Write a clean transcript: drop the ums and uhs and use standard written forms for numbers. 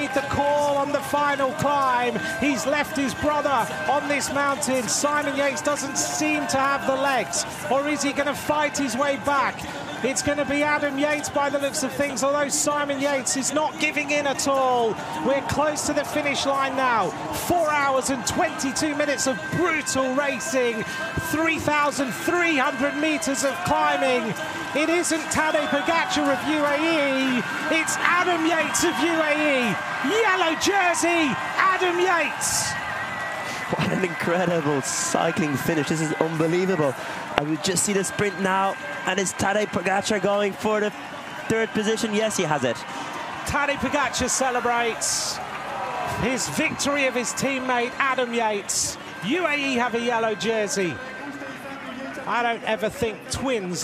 made the call on the final climb. He's left his brother on this mountain. Simon Yates doesn't seem to have the legs, or is he going to fight his way back? It's going to be Adam Yates by the looks of things, although Simon Yates is not giving in at all. We're close to the finish line now. 4 hours and 22 minutes of brutal racing, 3,300 meters of climbing. It isn't Tadej Pogačar of UAE, it's Adam Yates of UAE. Yellow jersey, Adam Yates. What an incredible cycling finish. This is unbelievable. I would just see the sprint now, and it's Tadej Pogačar going for the third position. Yes, he has it. Tadej Pogačar celebrates his victory of his teammate Adam Yates. UAE have a yellow jersey. I don't ever think twins